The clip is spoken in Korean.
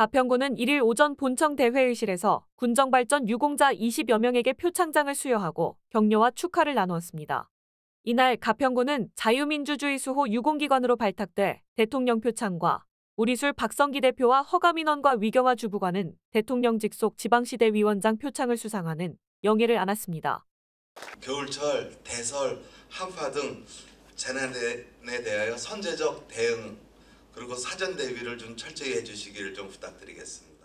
가평군은 1일 오전 본청 대회의실에서 군정발전 유공자 20여 명에게 표창장을 수여하고 격려와 축하를 나누었습니다. 이날 가평군은 자유민주주의 수호 유공기관으로 발탁돼 대통령 표창과 우리술 박성기 대표와 허가민원과 위경아 주부관은 대통령 직속 지방시대 위원장 표창을 수상하는 영예를 안았습니다. 겨울철, 대설, 한파 등 재난에 대하여 선제적 대응 그리고 사전 대비를 좀 철저히 해주시기를 좀 부탁드리겠습니다.